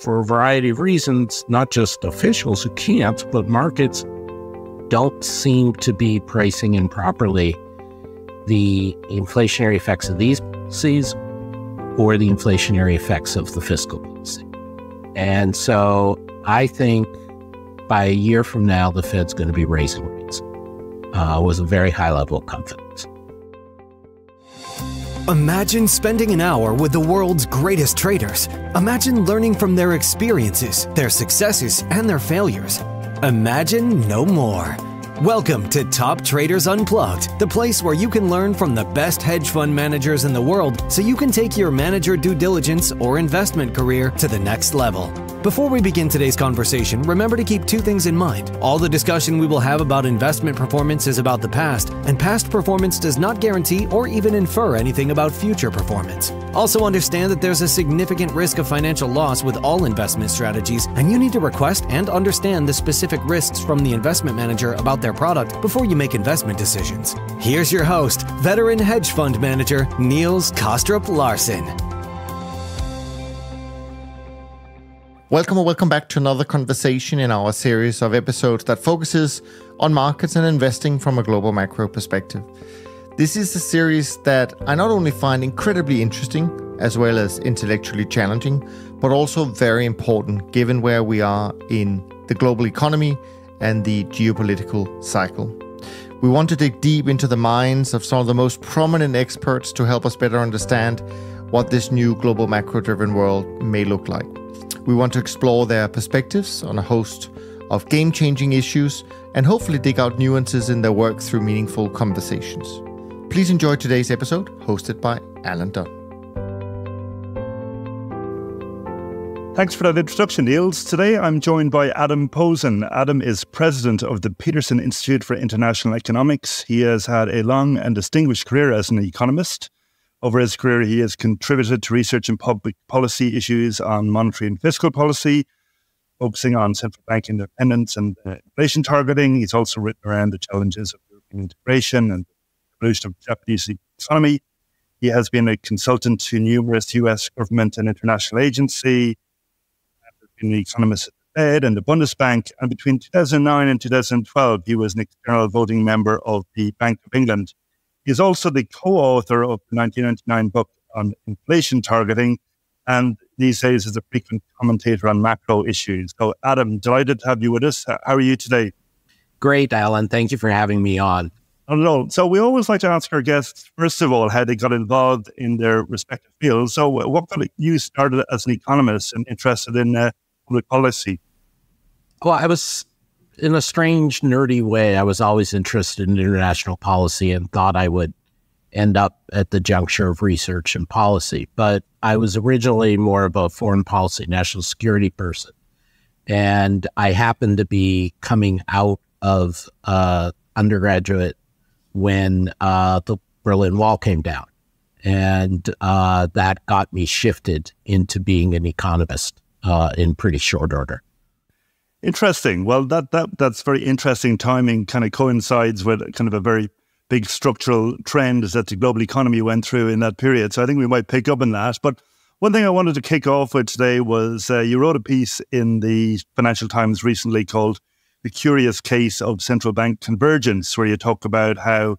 for a variety of reasons, not just officials who can't, but markets don't seem to be pricing in properly the inflationary effects of these policies or the inflationary effects of the fiscal policy. And so I think by a year from now, the Fed's going to be raising rates with a very high level of confidence. Imagine spending an hour with the world's greatest traders. Imagine learning from their experiences, their successes, and their failures. Imagine no more. Welcome to Top Traders Unplugged, the place where you can learn from the best hedge fund managers in the world so you can take your manager due diligence or investment career to the next level. Before we begin today's conversation, remember to keep two things in mind. All the discussion we will have about investment performance is about the past, and past performance does not guarantee or even infer anything about future performance. Also understand that there's a significant risk of financial loss with all investment strategies, and you need to request and understand the specific risks from the investment manager about their product before you make investment decisions. Here's your host, veteran hedge fund manager, Niels Kaastrup-Larsen. Welcome or welcome back to another conversation in our series of episodes that focuses on markets and investing from a global macro perspective. This is a series that I not only find incredibly interesting as well as intellectually challenging, but also very important given where we are in the global economy and the geopolitical cycle. We want to dig deep into the minds of some of the most prominent experts to help us better understand what this new global macro-driven world may look like. We want to explore their perspectives on a host of game-changing issues and hopefully dig out nuances in their work through meaningful conversations. Please enjoy today's episode, hosted by Alan Dunn. Thanks for that introduction, Niels. Today I'm joined by Adam Posen. Adam is president of the Peterson Institute for International Economics. He has had a long and distinguished career as an economist. Over his career, he has contributed to research and public policy issues on monetary and fiscal policy, focusing on central bank independence and inflation targeting. He's also written around the challenges of European integration and the evolution of the Japanese economy. He has been a consultant to numerous U.S. government and international agencies, been an economist at the Fed and the Bundesbank. And between 2009 and 2012, he was an external voting member of the Bank of England. He is also the co-author of the 1999 book on inflation targeting, and these days is a frequent commentator on macro issues. So Adam, delighted to have you with us. How are you today? Great, Alan. Thank you for having me on. Not at all. So we always like to ask our guests, first of all, how they got involved in their respective fields. So what got you started as an economist and interested in public policy? Well, I was... in a strange, nerdy way, I was always interested in international policy and thought I would end up at the juncture of research and policy. But I was originally more of a foreign policy, national security person. And I happened to be coming out of undergraduate when the Berlin Wall came down. And that got me shifted into being an economist in pretty short order. Interesting. Well, that's very interesting timing. Kind of coincides with kind of a very big structural trend that the global economy went through in that period. So I think we might pick up on that. But one thing I wanted to kick off with today was you wrote a piece in the Financial Times recently called "The Curious Case of Central Bank Convergence," where you talk about how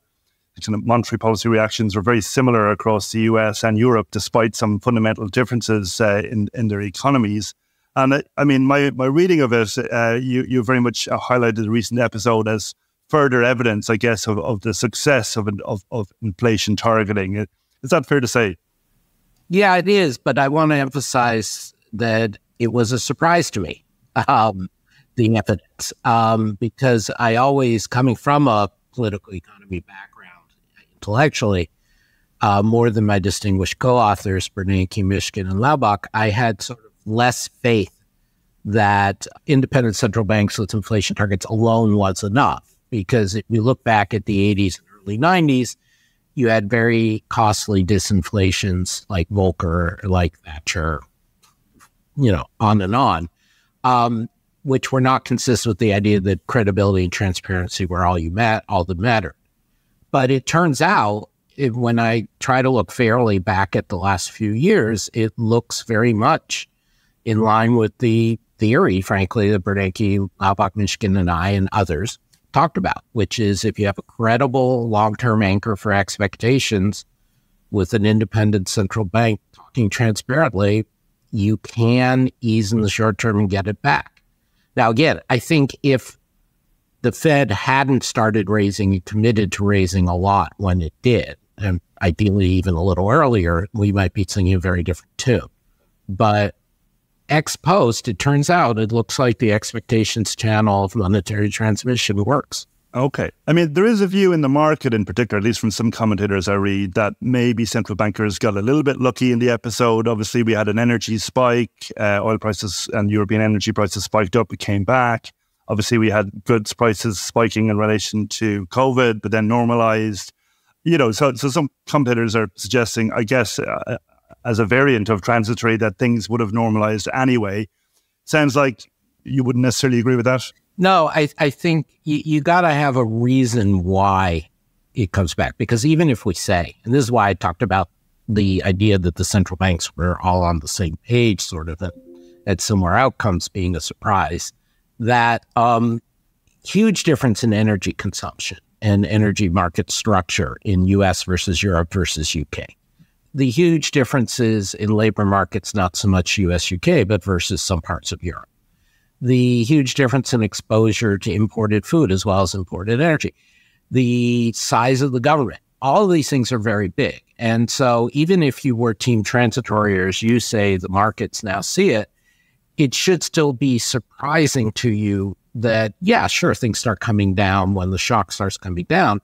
monetary policy reactions were very similar across the US and Europe, despite some fundamental differences in their economies. And I mean, my reading of it, you very much highlighted the recent episode as further evidence, I guess, of the success of inflation targeting. Is that fair to say? Yeah, it is. But I want to emphasize that it was a surprise to me, the evidence, because I always, coming from a political economy background intellectually, more than my distinguished co-authors, Bernanke, Mishkin, and Laubach, I had sort of less faith that independent central banks with inflation targets alone was enough, because if you look back at the 80s and early 90s, you had very costly disinflations like Volcker, like Thatcher, on and on, which were not consistent with the idea that credibility and transparency were all that mattered. But it turns out, when I try to look fairly back at the last few years, it looks very much in line with the theory, frankly, that Bernanke, Laubach, Mishkin, and I and others talked about, which is if you have a credible long-term anchor for expectations with an independent central bank talking transparently, you can ease in the short term and get it back. Now, again, I think if the Fed hadn't started raising and committed to raising a lot when it did, and ideally even a little earlier, we might be singing a very different tune. But ex post, it turns out it looks like the expectations channel of monetary transmission works. Okay. I mean, there is a view in the market in particular, at least from some commentators I read, that maybe central bankers got a little bit lucky in the episode. Obviously, we had an energy spike, oil prices and European energy prices spiked up, it came back. Obviously, we had goods prices spiking in relation to COVID, but then normalized. You know, so some commentators are suggesting, I guess, as a variant of transitory, that things would have normalized anyway. Sounds like you wouldn't necessarily agree with that. No, I think you got to have a reason why it comes back, because even if we say, and this is why I talked about the idea that the central banks were all on the same page, sort of, at similar outcomes being a surprise, that huge difference in energy consumption and energy market structure in US versus Europe versus UK. The huge differences in labor markets, not so much US, UK, but versus some parts of Europe. The huge difference in exposure to imported food as well as imported energy. The size of the government. All of these things are very big. And so even if you were team transitory, or as you say, the markets now see it, it should still be surprising to you that, yeah, sure, things start coming down when the shock starts coming down.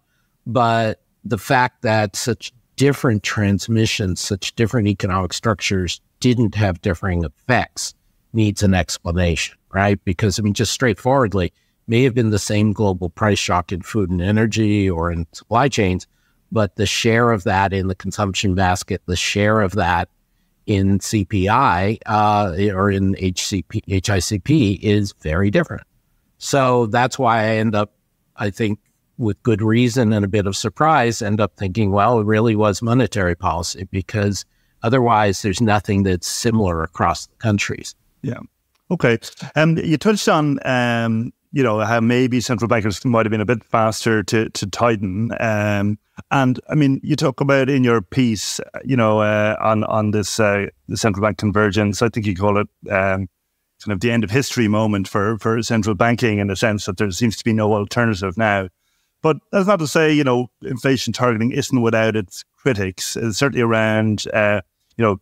But the fact that such different transmissions, such different economic structures didn't have differing effects needs an explanation, right? Because, I mean, just straightforwardly, may have been the same global price shock in food and energy or in supply chains, but the share of that in the consumption basket, the share of that in CPI or in HICP is very different. So that's why I end up, I think, with good reason and a bit of surprise, end up thinking, well, it really was monetary policy, because otherwise there's nothing that's similar across the countries. Yeah. Okay. You touched on, you know, how maybe central bankers might have been a bit faster to tighten. And I mean, you talk about in your piece, you know, on this the central bank convergence, I think you call it kind of the end of history moment for central banking, in the sense that there seems to be no alternative now. But that's not to say, you know, inflation targeting isn't without its critics, certainly around, you know,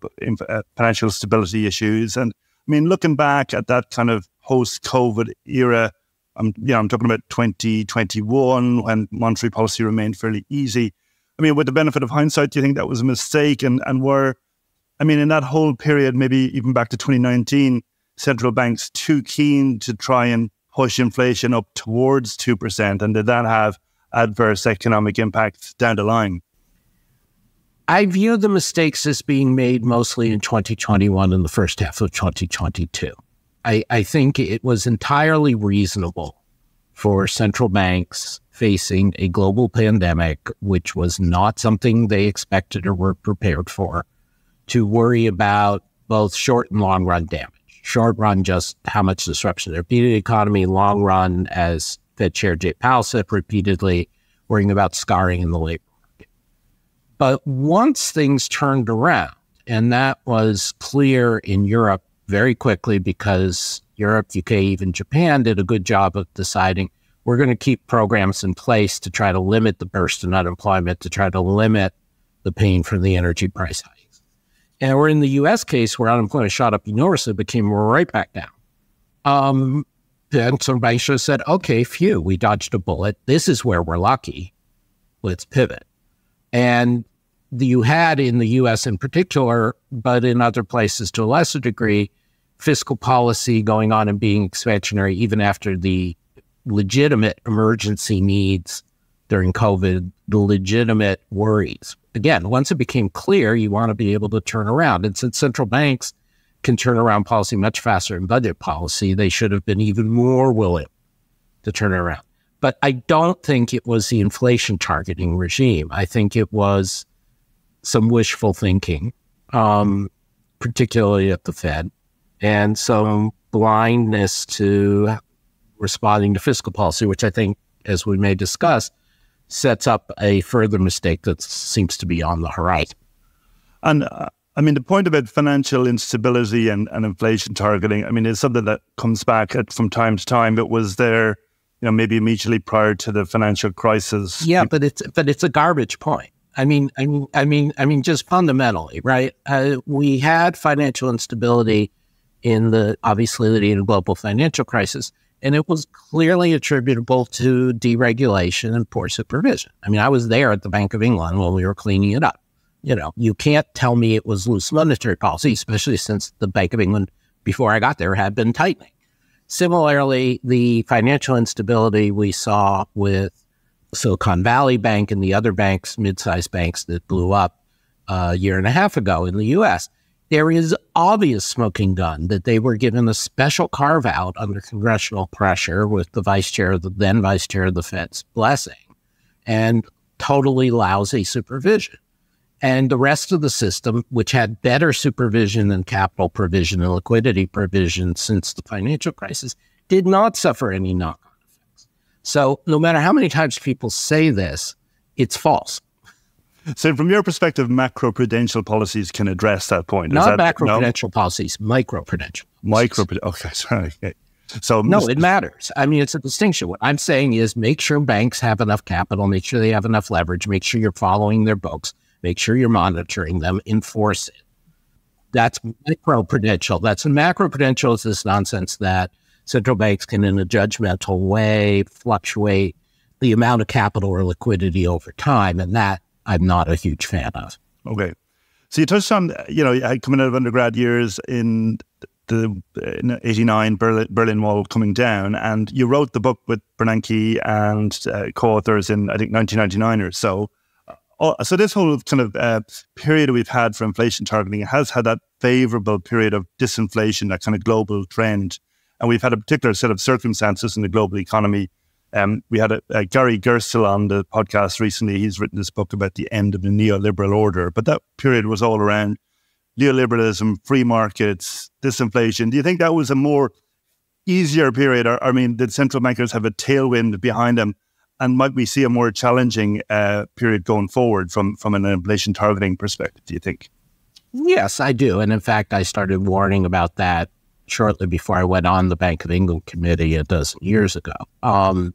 financial stability issues. And I mean, looking back at that kind of post-COVID era, I'm talking about 2021, when monetary policy remained fairly easy. I mean, with the benefit of hindsight, do you think that was a mistake? And were, I mean, in that whole period, maybe even back to 2019, central banks too keen to try and push inflation up towards 2%? And did that have adverse economic impacts down the line? I view the mistakes as being made mostly in 2021 and the first half of 2022. I think it was entirely reasonable for central banks facing a global pandemic, which was not something they expected or were prepared for, to worry about both short and long run damage. Short run, just how much disruption there'd be to the economy. Long run, as Fed Chair Jay Powell said repeatedly, worrying about scarring in the labor market. But once things turned around, and that was clear in Europe very quickly, because Europe, UK, even Japan did a good job of deciding we're going to keep programs in place to try to limit the burst in unemployment, to try to limit the pain from the energy price hike. And we're in the U.S. case where unemployment shot up enormously, but came right back down. Then some banks should have said, okay, phew, we dodged a bullet. This is where we're lucky. Let's pivot. And you had in the U.S. in particular, but in other places to a lesser degree, fiscal policy going on and being expansionary even after the legitimate emergency needs during COVID, the legitimate worries. Again, once it became clear, you want to be able to turn around. And since central banks can turn around policy much faster than budget policy, they should have been even more willing to turn around. But I don't think it was the inflation targeting regime. I think it was some wishful thinking, particularly at the Fed, and some blindness to responding to fiscal policy, which I think, as we may discuss, sets up a further mistake that seems to be on the horizon. And I mean, the point about financial instability and inflation targeting, I mean, it's something that comes back at, from time to time. It was there, you know, maybe immediately prior to the financial crisis. Yeah, but it's a garbage point. I mean, just fundamentally, right? We had financial instability in the obviously in the global financial crisis, and it was clearly attributable to deregulation and poor supervision. I mean, I was there at the Bank of England when we were cleaning it up. You know, you can't tell me it was loose monetary policy, especially since the Bank of England, before I got there, had been tightening. Similarly, the financial instability we saw with Silicon Valley Bank and the other banks, mid-sized banks that blew up a year and a half ago in the U.S., there is obvious smoking gun that they were given a special carve-out under congressional pressure with the vice chair, the then vice chair of the Fed's blessing, and totally lousy supervision. And the rest of the system, which had better supervision and capital provision and liquidity provision since the financial crisis, did not suffer any knock-on effects. So no matter how many times people say this, it's false. So from your perspective, macroprudential policies can address that point. Not macroprudential policies, microprudential. Microprudential. Okay, sorry. Okay. So no, it matters. I mean, it's a distinction. What I'm saying is make sure banks have enough capital, make sure they have enough leverage, make sure you're following their books, make sure you're monitoring them, enforce it. That's microprudential. That's macroprudential is this nonsense that central banks can, in a judgmental way, fluctuate the amount of capital or liquidity over time, and that I'm not a huge fan of. Okay. So you touched on, you know, coming out of undergrad years in the in 89 Berlin Wall coming down, and you wrote the book with Bernanke and co-authors in, I think, 1999 or so. So this whole kind of period we've had for inflation targeting has had that favorable period of disinflation, that kind of global trend. And we've had a particular set of circumstances in the global economy. We had a Gary Gerstle on the podcast recently. He's written this book about the end of the neoliberal order. But that period was all around neoliberalism, free markets, disinflation. Do you think that was a more easier period? Or, I mean, did central bankers have a tailwind behind them? And might we see a more challenging period going forward from an inflation targeting perspective, do you think? Yes, I do. And in fact, I started warning about that shortly before I went on the Bank of England committee a dozen years ago.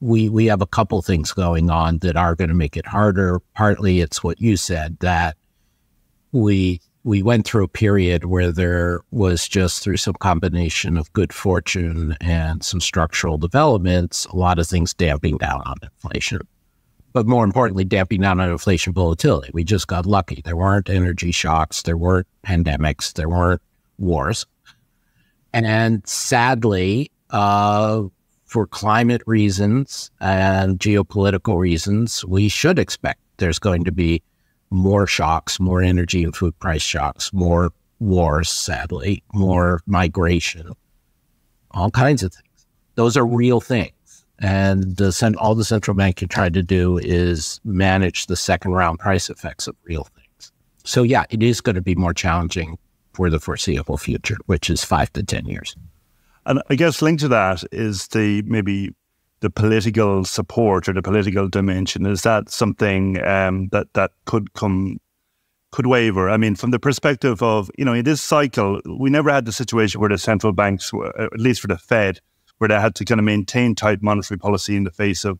We have a couple things going on that are going to make it harder. Partly it's what you said, that we went through a period where there was just through some combination of good fortune and some structural developments, a lot of things damping down on inflation, but more importantly, damping down on inflation volatility. We just got lucky. There weren't energy shocks. There weren't pandemics. There weren't wars. And sadly, for climate reasons and geopolitical reasons, we should expect there's going to be more shocks, more energy and food price shocks, more wars, sadly, more migration, all kinds of things. Those are real things. And all the central bank can try to do is manage the second round price effects of real things. So yeah, it is going to be more challenging for the foreseeable future, which is 5 to 10 years. And I guess linked to that is the maybe the political support or the political dimension. Is that something that could waver? I mean, from the perspective of, you know, in this cycle, we never had the situation where the central banks, at least for the Fed, where they had to kind of maintain tight monetary policy in the face of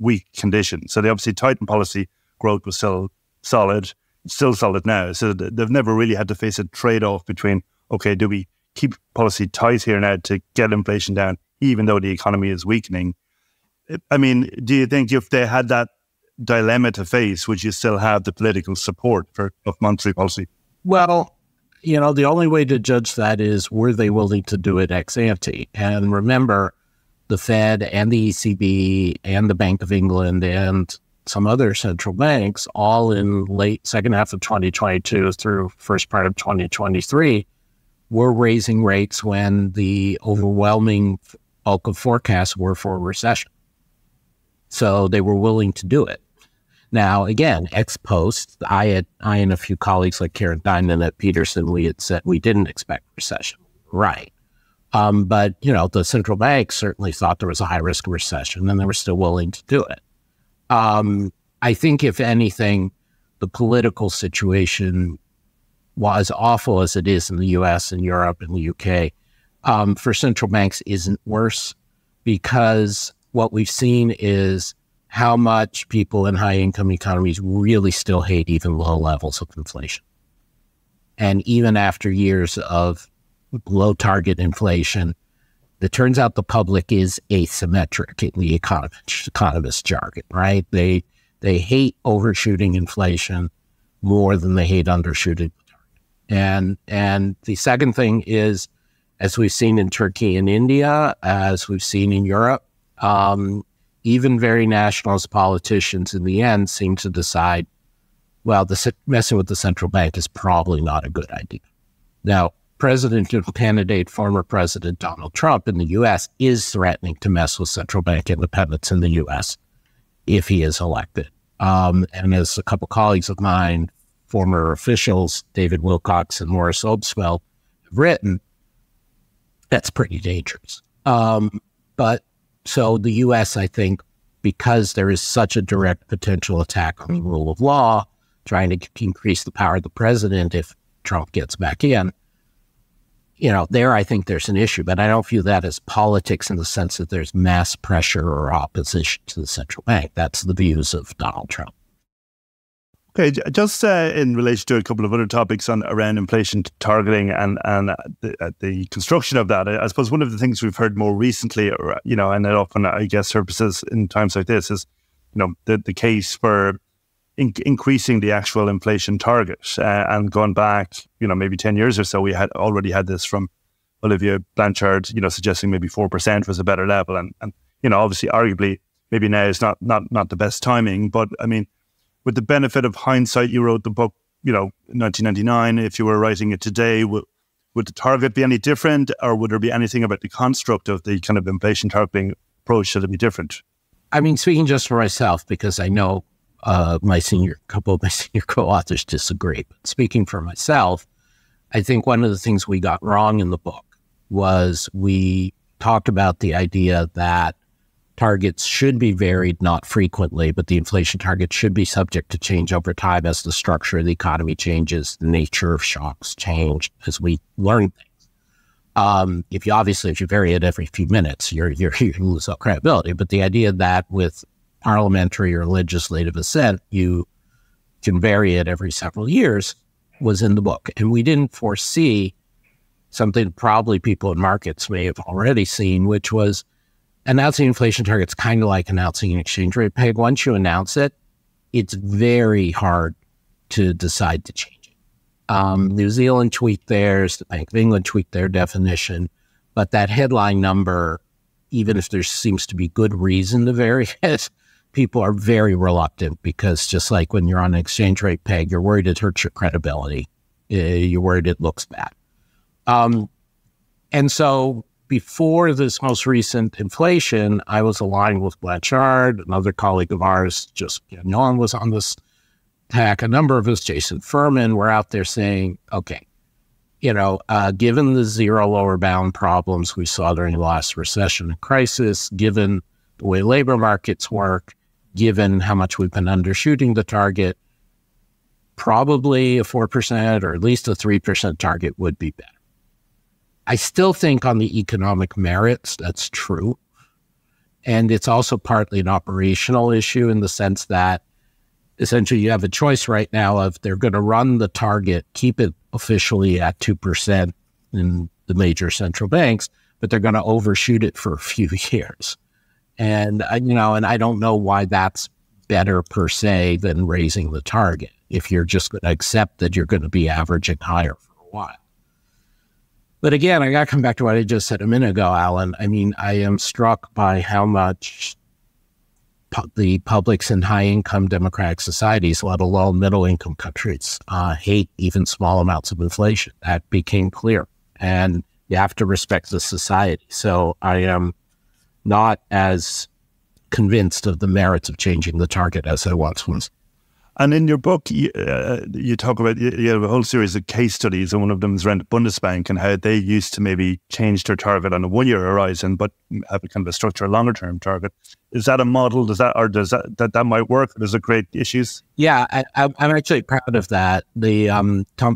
weak conditions. So they obviously tightened policy, growth was still solid now. So they've never really had to face a trade-off between, okay, do we keep policy tight here now to get inflation down, even though the economy is weakening? I mean, do you think if they had that dilemma to face, would you still have the political support of monetary policy? Well, you know, the only way to judge that is, were they willing to do it ex ante? And remember, the Fed and the ECB and the Bank of England and some other central banks, all in late second half of 2022 through first part of 2023, were raising rates when the overwhelming bulk of forecasts were for recession. So they were willing to do it. Now, again, ex post, I and a few colleagues like Karen Dynan at Peterson, we had said we didn't expect recession. right. But, you know, the central bank certainly thought there was a high risk of recession and they were still willing to do it. I think, if anything, the political situation was awful as it is in the U.S. and Europe and the UK. For central banks isn't worse, because what we've seen is how much people in high-income economies really still hate even low levels of inflation. And even after years of below target inflation, it turns out the public is asymmetric in the economist jargon, right? They hate overshooting inflation more than they hate undershooting the target. And the second thing is, as we've seen in Turkey and India, as we've seen in Europe, even very nationalist politicians in the end seem to decide, well, messing with the central bank is probably not a good idea. Now, presidential candidate, former President Donald Trump in the U.S. is threatening to mess with central bank independence in the U.S. if he is elected. And as a couple colleagues of mine, former officials, David Wilcox and Morris Sobel, have written, that's pretty dangerous. So the U.S., I think, because there is such a direct potential attack on the rule of law, trying to increase the power of the president if Trump gets back in, you know, there I think there's an issue. But I don't view that as politics in the sense that there's mass pressure or opposition to the central bank. That's the views of Donald Trump. Okay, just in relation to a couple of other topics around inflation targeting and the construction of that, I suppose one of the things we've heard more recently, you know, and it often, I guess, surfaces in times like this is, you know, the case for increasing the actual inflation target. And going back, you know, maybe 10 years or so, we had already had this from Olivier Blanchard, you know, suggesting maybe 4% was a better level. And you know, obviously, arguably, maybe now is not the best timing, but I mean, with the benefit of hindsight, you wrote the book, you know, in 1999. If you were writing it today, would the target be any different, or would there be anything about the construct of the kind of inflation targeting approach that would be different? I mean, speaking just for myself, because I know a couple of my senior co-authors disagree, but speaking for myself, I think one of the things we got wrong in the book was we talked about the idea that targets should be varied, not frequently, but the inflation target should be subject to change over time as the structure of the economy changes, the nature of shocks change as we learn things. If you vary it every few minutes, you lose all credibility. But the idea that with parliamentary or legislative assent, you can vary it every several years was in the book. And we didn't foresee something probably people in markets may have already seen, which was announcing inflation targets kind of like announcing an exchange rate peg. Once you announce it, it's very hard to decide to change it. New Zealand tweaked theirs, the Bank of England tweaked their definition, but that headline number, even if there seems to be good reason to vary it, people are very reluctant, because just like when you're on an exchange rate peg, you're worried it hurts your credibility. You're worried it looks bad. Before this most recent inflation, I was aligned with Blanchard. Another colleague of ours, Justin Yon, was on this tack. A number of us, Jason Furman, were out there saying, okay, you know, given the zero lower bound problems we saw during the last recession and crisis, given the way labor markets work, given how much we've been undershooting the target, probably a 4% or at least a 3% target would be better. I still think on the economic merits, that's true. And it's also partly an operational issue in the sense that essentially you have a choice right now of they're going to run the target, keep it officially at 2% in the major central banks, but they're going to overshoot it for a few years. And I don't know why that's better per se than raising the target if you're just going to accept that you're going to be averaging higher for a while. But again, I got to come back to what I just said a minute ago, Alan. I mean, I am struck by how much the publics in high-income democratic societies, let alone middle-income countries, hate even small amounts of inflation. That became clear. And you have to respect the society. So I am not as convinced of the merits of changing the target as I once was. And in your book, you talk about, you have a whole series of case studies, and one of them is around Bundesbank and how they used to maybe change their target on a one-year horizon, but have a kind of a structural longer-term target. Is that a model? Does that might work? Does it create issues? Yeah, I'm actually proud of that. The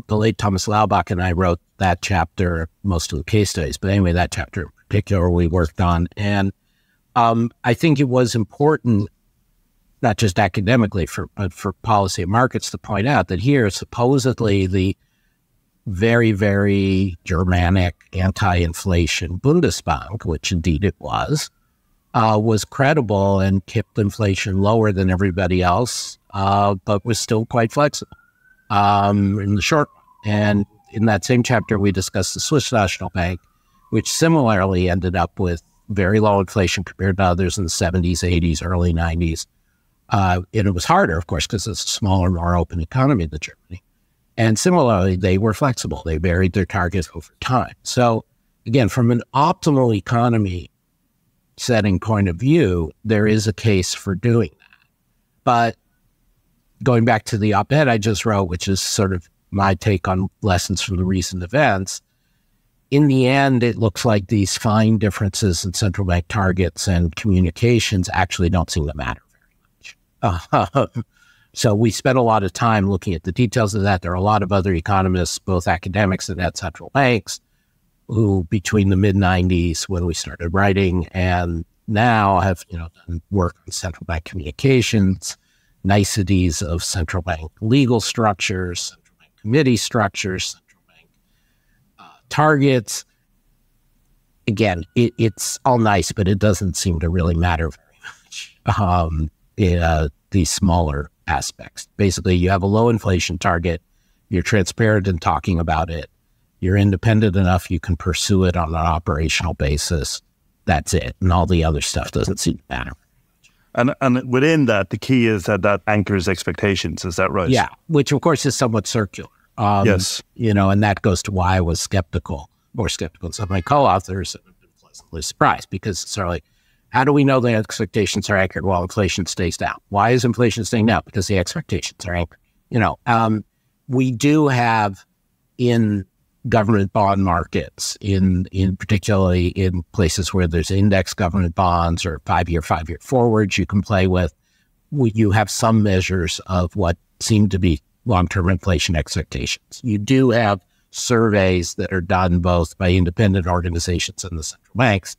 late Thomas Laubach and I wrote that chapter, most of the case studies, but anyway, that chapter in particular we worked on, and I think it was important, not just academically, but for policy and markets to point out that here, supposedly the very, very Germanic anti-inflation Bundesbank, which indeed it was credible and kept inflation lower than everybody else, but was still quite flexible in the short run. And in that same chapter, we discussed the Swiss National Bank, which similarly ended up with very low inflation compared to others in the 70s, 80s, early 90s. And it was harder, of course, because it's a smaller, more open economy than Germany. And similarly, they were flexible. They varied their targets over time. So again, from an optimal economy setting point of view, there is a case for doing that. But going back to the op-ed I just wrote, which is sort of my take on lessons from the recent events, in the end, it looks like these fine differences in central bank targets and communications actually don't seem to matter. So we spent a lot of time looking at the details of that. There are a lot of other economists, both academics and at central banks, who between the mid-90s, when we started writing, and now have done work on central bank communications, niceties of central bank legal structures, central bank committee structures, central bank targets. Again, it's all nice, but it doesn't seem to really matter very much. These smaller aspects. Basically, you have a low inflation target, you're transparent in talking about it, you're independent enough you can pursue it on an operational basis. That's it. And all the other stuff doesn't seem to matter. And within that, the key is that that anchors expectations. Is that right? Yeah, which of course is somewhat circular. Yes. And that goes to why I was skeptical, more skeptical than some of my co-authors, and I've been pleasantly surprised, because it's sort of like, how do we know the expectations are accurate while inflation stays down? Why is inflation staying down? Because the expectations are anchored. We do have in government bond markets, in particularly in places where there's index government bonds or five-year forwards you can play with, you have some measures of what seem to be long-term inflation expectations. You do have surveys that are done both by independent organizations and the central banks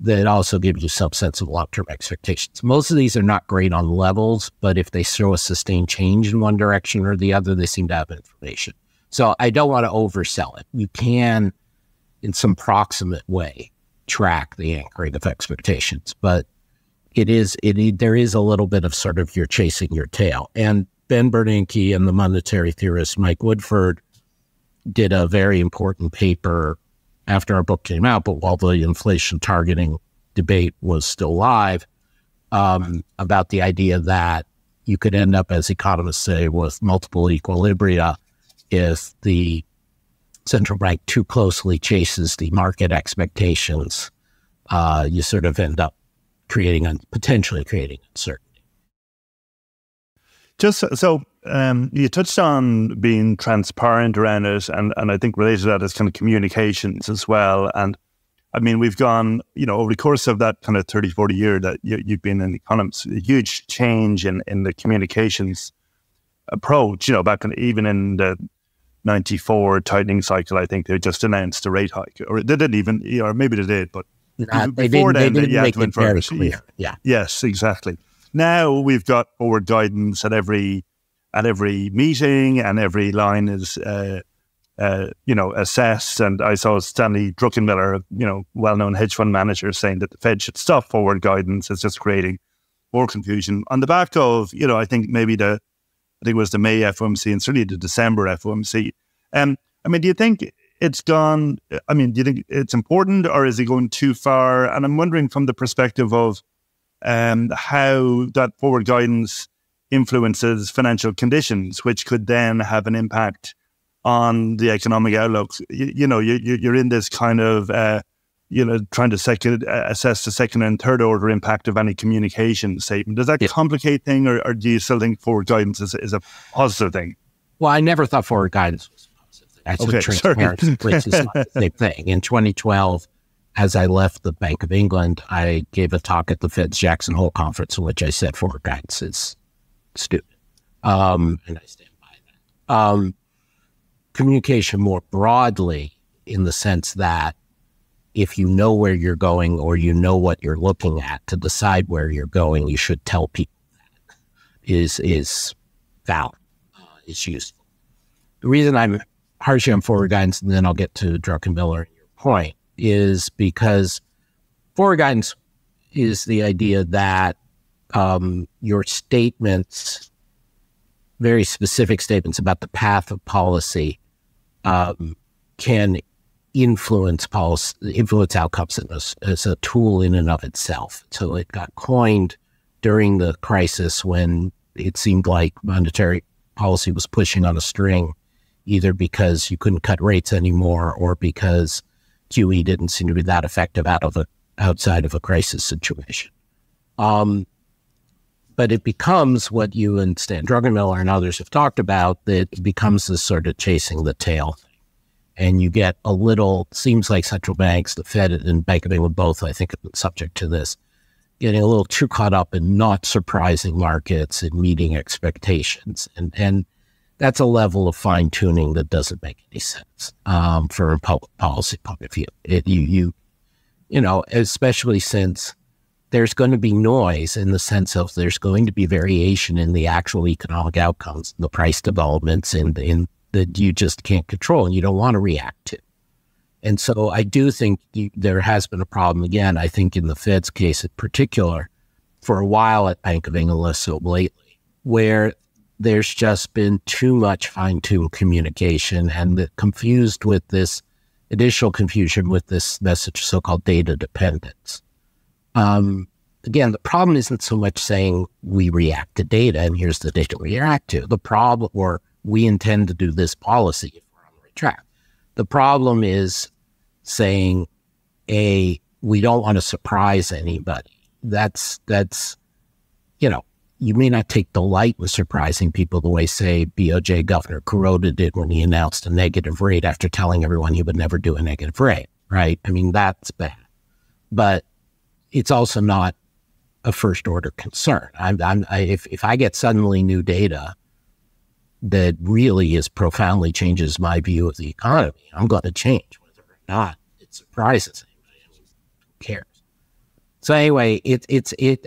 that also give you some sense of long-term expectations. Most of these are not great on levels, but if they show a sustained change in one direction or the other, they seem to have information. So I don't want to oversell it. You can, in some proximate way, track the anchoring of expectations, but there is a little bit of sort of you're chasing your tail. And Ben Bernanke and the monetary theorist Mike Woodford did a very important paper after our book came out, but while the inflation targeting debate was still live, about the idea that you could end up, as economists say, with multiple equilibria if the central bank too closely chases the market expectations. You sort of end up potentially creating uncertainty. You touched on being transparent around it, and I think related to that is kind of communications as well. And I mean, we've gone, over the course of that kind of 30, 40 year that you've been an economist, a huge change in the communications approach, back even in the 94 tightening cycle, I think they just announced a rate hike, or they didn't even, or maybe they did, but before then, they had to infer it. Yeah. Yes, exactly. Now we've got forward guidance at every meeting, and every line is, assessed. And I saw Stanley Druckenmiller, well-known hedge fund manager, saying that the Fed should stop forward guidance. It's just creating more confusion. On the back of, I think maybe I think it was the May FOMC and certainly the December FOMC. Do you think it's gone? Do you think it's important, or is it going too far? And I'm wondering from the perspective of how that forward guidance influences financial conditions, which could then have an impact on the economic outlook. You're in this kind of trying to assess the second and third order impact of any communication statement. Does that complicate things, or do you still think forward guidance is a positive thing? Well, I never thought forward guidance was a positive thing. I said transparency, which is not the same thing. In 2012, as I left the Bank of England, I gave a talk at the Fed's Jackson Hole conference in which I said forward guidance is stupid. And I stand by that. Communication more broadly, in the sense that if you know where you're going or you know what you're looking at, to decide where you're going, you should tell people that is valid, is useful. The reason I'm harshly on forward guidance, and then I'll get to Druckenmiller and your point, is because forward guidance is the idea that your statements, very specific statements about the path of policy, can influence policy, influence outcomes as a tool in and of itself. So it got coined during the crisis when it seemed like monetary policy was pushing on a string, either because you couldn't cut rates anymore or because QE didn't seem to be that effective outside of a crisis situation. But it becomes what you and Stan Druckenmiller and others have talked about, that it becomes this sort of chasing the tail. And you get a little, seems like central banks, the Fed and Bank of England both, I think, have been subject to this, getting a little too caught up in not surprising markets and meeting expectations. And that's a level of fine tuning that doesn't make any sense from a public policy point of view. Especially since there's going to be noise, in the sense of there's going to be variation in the actual economic outcomes, the price developments, and that you just can't control and you don't want to react to. And so I do think there has been a problem, again, I think in the Fed's case in particular, for a while at Bank of England, less so lately, where there's just been too much fine-tuned communication and confused with this additional confusion with this message, so-called data dependence. Again, the problem isn't so much saying we react to data and here's the data we react to. The problem, or we intend to do this policy if we're on the right track. The problem is saying, A, we don't want to surprise anybody. That's, you may not take delight with surprising people the way, say, BOJ Governor Kuroda did when he announced a negative rate after telling everyone he would never do a negative rate, right? I mean, that's bad. But it's also not a first-order concern. If I get suddenly new data that really profoundly changes my view of the economy, I'm going to change, whether or not it surprises anybody. Who cares? So anyway,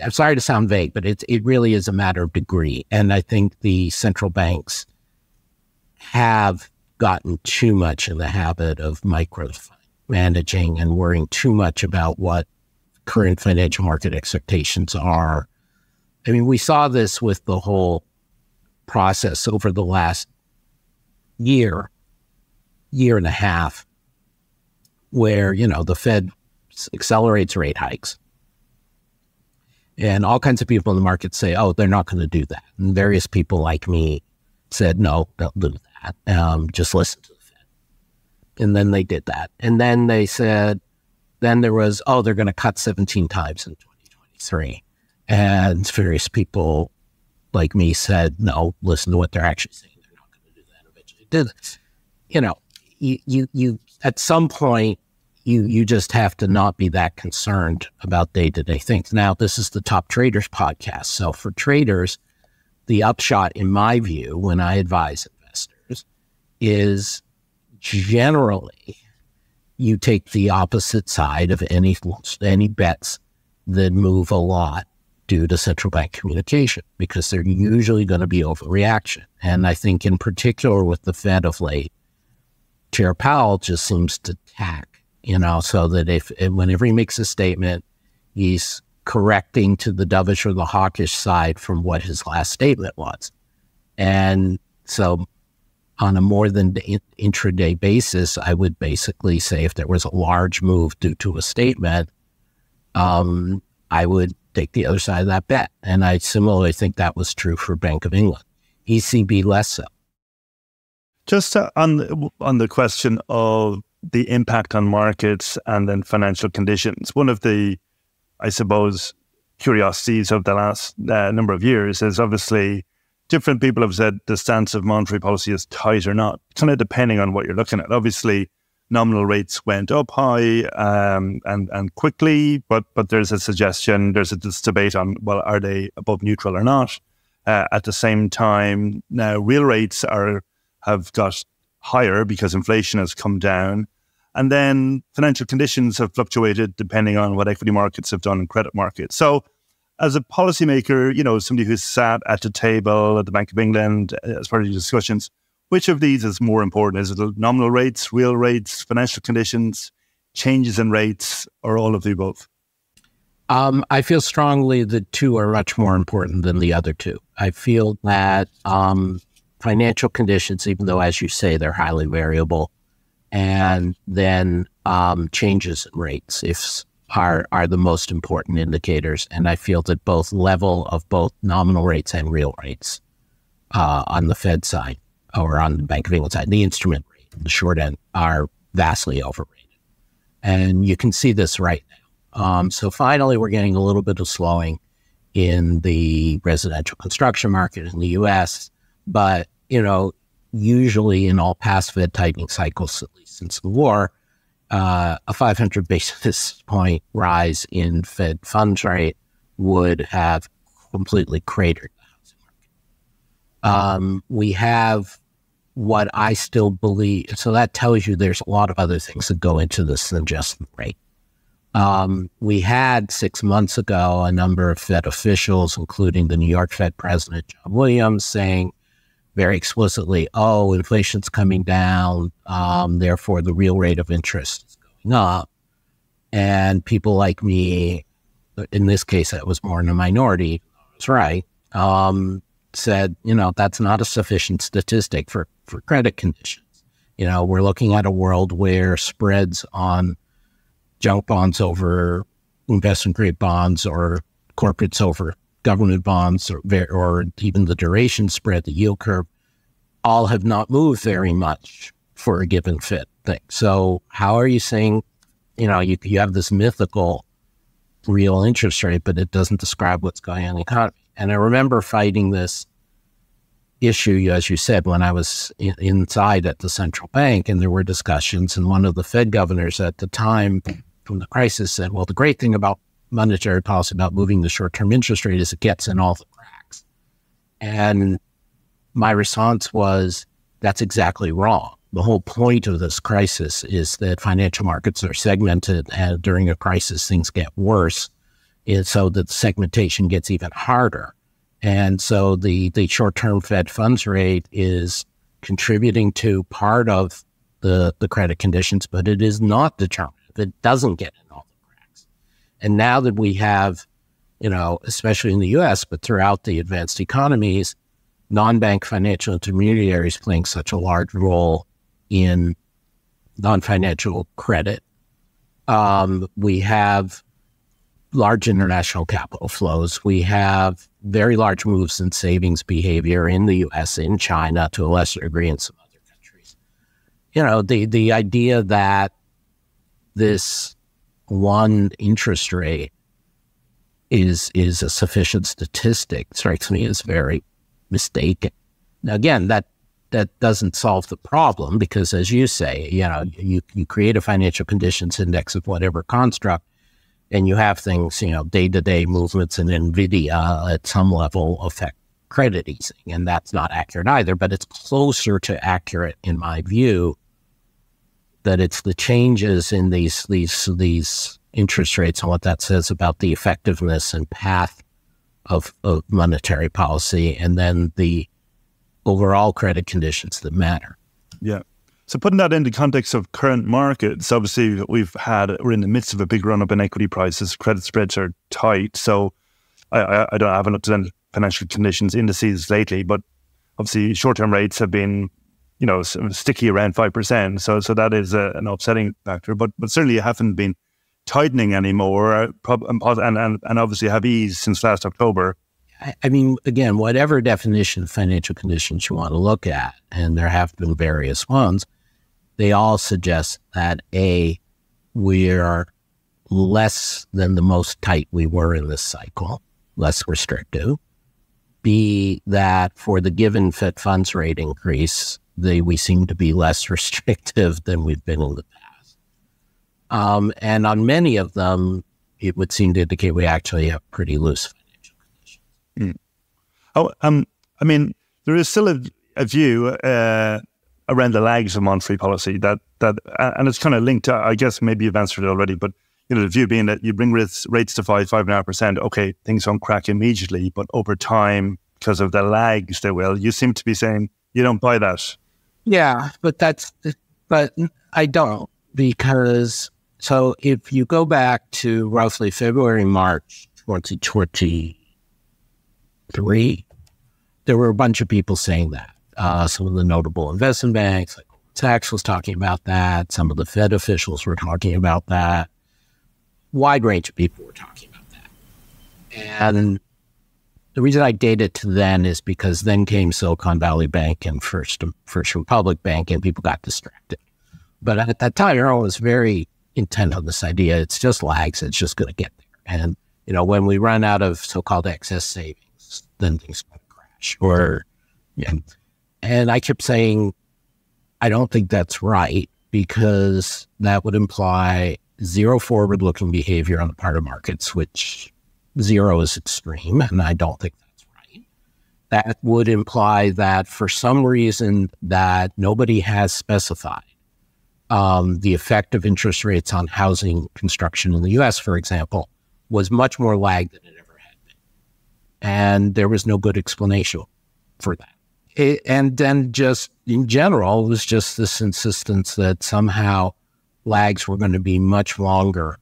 I'm sorry to sound vague, but it really is a matter of degree. And I think the central banks have gotten too much in the habit of micromanaging and worrying too much about what current financial market expectations are. I mean, we saw this with the whole process over the last year and a half, where, the Fed accelerates rate hikes. And all kinds of people in the market say, oh, they're not going to do that. And various people like me said, no, don't do that. Just listen to the Fed. And then they did that. And then they said, then there was, oh, they're going to cut 17 times in 2023. And various people like me said, no, listen to what they're actually saying. They're not going to do that. Eventually do this. You at some point, you just have to not be that concerned about day-to-day things. Now, this is the Top Traders podcast. So for traders, the upshot, in my view, when I advise investors, is generally you take the opposite side of any bets that move a lot due to central bank communication, because they're usually going to be overreaction. And I think in particular with the Fed of late, Chair Powell just seems to tack, so that whenever he makes a statement, he's correcting to the dovish or the hawkish side from what his last statement was. And so on a more than intraday basis, I would basically say if there was a large move due to a statement, I would take the other side of that bet. And I similarly think that was true for Bank of England. ECB less so. Just on the question of the impact on markets and then financial conditions. One of the, I suppose, curiosities of the last number of years is obviously different people have said the stance of monetary policy is tight or not, kind of depending on what you're looking at. Obviously, nominal rates went up high and quickly, but there's a suggestion, there's this debate on, well, are they above neutral or not? At the same time, now real rates have got higher because inflation has come down. And then financial conditions have fluctuated depending on what equity markets have done and credit markets. So as a policymaker, you know, somebody who's sat at the table at the Bank of England as part of the discussions, which of these is more important? Is it nominal rates, real rates, financial conditions, changes in rates, or all of the above? I feel strongly that two are much more important than the other two. I feel that financial conditions, even though, as you say, they're highly variable, and then changes in rates are the most important indicators. And I feel that both level of both nominal rates and real rates on the Fed side, or on the Bank of England side, the instrument rate, the short end, are vastly overrated. And you can see this right now. So finally, we're getting a little bit of slowing in the residential construction market in the U.S., but, you know, usually in all past Fed tightening cycles, at least since the war, a 500 basis point rise in Fed funds rate would have completely cratered the housing market. We have what I still believe, so that tells you there's a lot of other things that go into this than just the rate. We had 6 months ago a number of Fed officials, including the New York Fed president, John Williams, saying very explicitly, oh, inflation's coming down, therefore the real rate of interest is going up. And people like me, in this case, I was more in a minority, that's right, said, you know, that's not a sufficient statistic for credit conditions. You know, we're looking at a world where spreads on junk bonds over investment grade bonds, or corporates over government bonds, or even the duration spread, the yield curve, all have not moved very much for a given Fed thing. So how are you saying, you know, you have this mythical real interest rate, but it doesn't describe what's going on in the economy? And I remember fighting this issue, as you said, when I was inside at the central bank, and there were discussions, and one of the Fed governors at the time from the crisis said, well, the great thing about monetary policy, about moving the short-term interest rate, as it gets in all the cracks. And my response was, that's exactly wrong. The whole point of this crisis is that financial markets are segmented, and during a crisis, things get worse. And so that segmentation gets even harder. And so the short-term Fed funds rate is contributing to part of the credit conditions, but it is not determinative. It doesn't get in all. And now that we have, you know, especially in the U.S., but throughout the advanced economies, non-bank financial intermediaries playing such a large role in non-financial credit, we have large international capital flows. We have very large moves in savings behavior in the U.S., in China, to a lesser degree in some other countries. You know, the idea that this one interest rate is a sufficient statistic strikes me as very mistaken. Now, again, that doesn't solve the problem, because, as you say, you know, you create a financial conditions index of whatever construct, and you have things, you know, day-to-day movements in NVIDIA at some level affect credit easing, and that's not accurate either, but it's closer to accurate, in my view, that it's the changes in these interest rates and what that says about the effectiveness and path of monetary policy, and then the overall credit conditions that matter. Yeah. So putting that into context of current markets, obviously we're in the midst of a big run up in equity prices. Credit spreads are tight. So I haven't looked at financial conditions indices lately, but obviously short-term rates have been, you know, sticky around 5%. So that is an offsetting factor, but certainly you haven't been tightening anymore, and obviously have eased since last October. I mean, again, whatever definition of financial conditions you want to look at, and there have been various ones, they all suggest that A, we are less than the most tight we were in this cycle, less restrictive. B, that for the given Fed funds rate increase, we seem to be less restrictive than we've been in the past. And on many of them, it would seem to indicate we actually have pretty loose financial conditions. Mm. Oh, I mean, there is still a view around the lags of monetary policy that, and it's kind of linked to, I guess maybe you've answered it already, but the view being that you bring rates to 5.5%, okay, things don't crack immediately, but over time, because of the lags, they will. You seem to be saying you don't buy that. Yeah, but I don't, because so if you go back to roughly February, March 2023, there were a bunch of people saying that. Some of the notable investment banks, like Sachs was talking about that. Some of the Fed officials were talking about that. Wide range of people were talking about that. And the reason I date it to then is because then came Silicon Valley Bank and First Republic Bank, and people got distracted. But at that time, everyone was very intent on this idea. It's just lags. It's just going to get there. And, when we run out of so-called excess savings, then things are going to crash. Or, yeah. And I kept saying, I don't think that's right, because that would imply zero forward-looking behavior on the part of markets, which zero is extreme, and I don't think that's right. That would imply that for some reason that nobody has specified, the effect of interest rates on housing construction in the U.S., for example, was much more lagged than it ever had been. And there was no good explanation for that. And then just in general, it was just this insistence that somehow lags were going to be much longer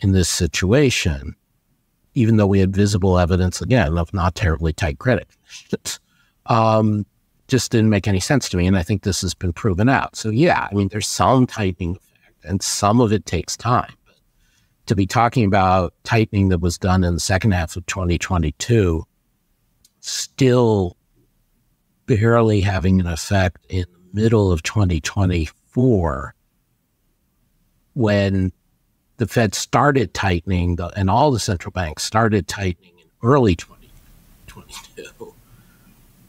in this situation, even though we had visible evidence, again, of not terribly tight credit. Just didn't make any sense to me. And I think this has been proven out. So, yeah, I mean, there's some tightening effect, and some of it takes time. But to be talking about tightening that was done in the second half of 2022 still barely having an effect in the middle of 2024, when the Fed started tightening and all the central banks started tightening in early 2022.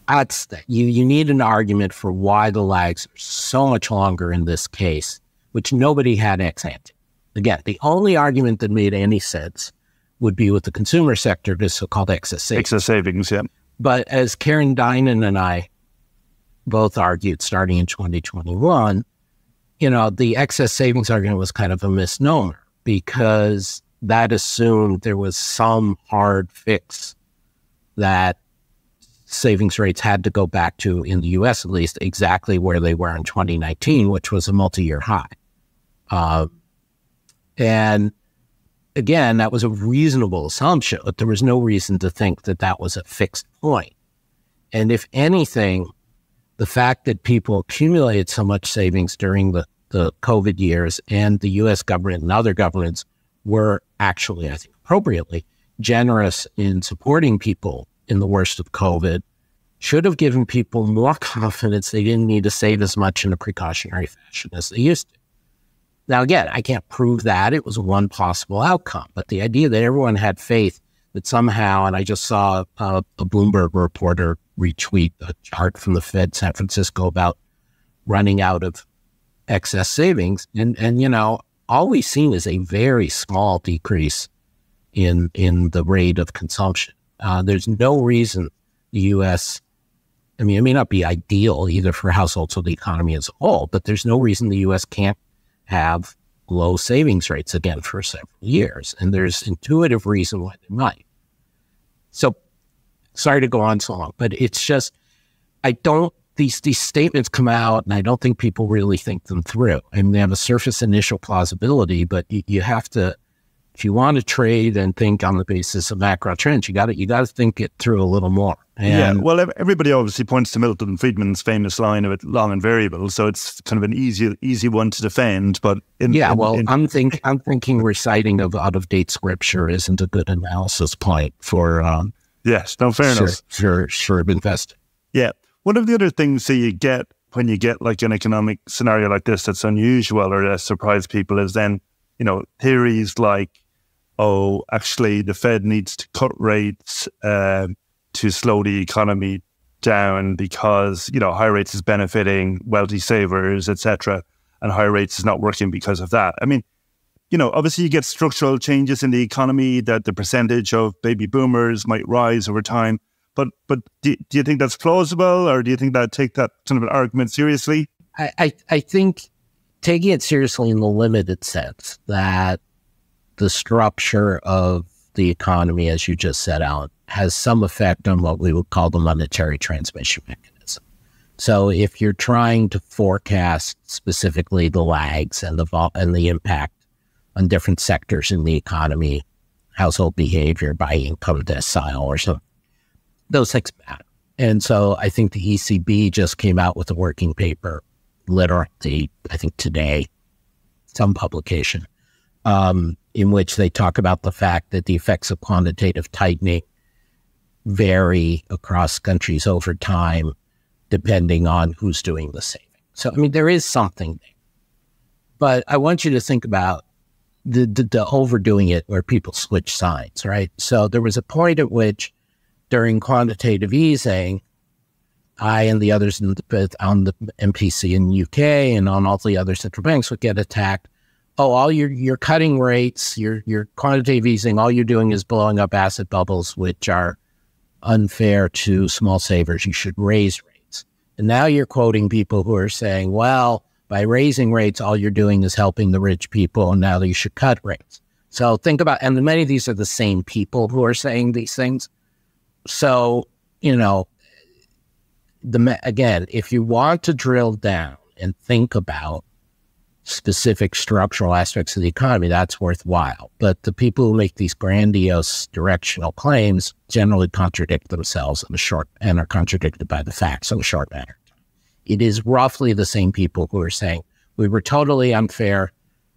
That's that. You need an argument for why the lags are so much longer in this case, which nobody had ex ante. Again, the only argument that made any sense would be with the consumer sector, this so-called excess savings. Excess savings, yeah. But as Karen Dynan and I both argued starting in 2021, the excess savings argument was kind of a misnomer, because that assumed there was some hard fix that savings rates had to go back to, in the U.S. at least, exactly where they were in 2019, which was a multi-year high. And again, that was a reasonable assumption, but there was no reason to think that that was a fixed point. And if anything, the fact that people accumulated so much savings during the COVID years, and the U.S. government and other governments were actually, I think appropriately, generous in supporting people in the worst of COVID, should have given people more confidence they didn't need to save as much in a precautionary fashion as they used to. Now, again, I can't prove that. It was one possible outcome. But the idea that everyone had faith that somehow, and I just saw a Bloomberg reporter retweet a chart from the Fed San Francisco about running out of excess savings. And all we've seen is a very small decrease in the rate of consumption. There's no reason the U.S., I mean, it may not be ideal either for households or the economy as a whole, but there's no reason the U.S. can't have low savings rates again for several years. And there's intuitive reason why they might. So, sorry to go on so long, but it's just, these statements come out and I don't think people really think them through. I mean, they have a surface initial plausibility, but you have to, if you want to trade and think on the basis of macro trends, you got to think it through a little more. And yeah, well, everybody obviously points to Milton Friedman's famous line of it, long and variable. So it's kind of an easy one to defend. But I'm thinking reciting of out of date scripture isn't a good analysis point for yes, no fairness. Sure, investing. Yeah, one of the other things that you get when you get like an economic scenario like this that's unusual or that surprised people is then, you know, theories like, oh, actually the Fed needs to cut rates to slow the economy down because, you know, high rates is benefiting wealthy savers, etc., and high rates is not working because of that. I mean, you know, obviously you get structural changes in the economy that the percentage of baby boomers might rise over time. But do you think that's plausible, or do you think that take that kind of an argument seriously? I think taking it seriously in the limited sense that the structure of the economy, as you just set out, has some effect on what we would call the monetary transmission mechanism. So if you're trying to forecast specifically the lags and the impact on different sectors in the economy, household behavior by income decile or something, those things matter. And so I think the ECB just came out with a working paper, literally, I think today, some publication, in which they talk about the fact that the effects of quantitative tightening vary across countries over time, depending on who's doing the saving. So, I mean, there is something there. But I want you to think about the overdoing it where people switch sides, right? So there was a point at which during quantitative easing, I and the others on the MPC in the UK and on all the other central banks would get attacked. Oh, all you're cutting rates, you're quantitative easing, all you're doing is blowing up asset bubbles, which are unfair to small savers. You should raise rates. And now you're quoting people who are saying, well, by raising rates, all you're doing is helping the rich people, and now you should cut rates. So think about, and many of these are the same people who are saying these things. So, you know, again, if you want to drill down and think about specific structural aspects of the economy, that's worthwhile. But the people who make these grandiose directional claims generally contradict themselves in the short and are contradicted by the facts in a short manner. It is roughly the same people who are saying we were totally unfair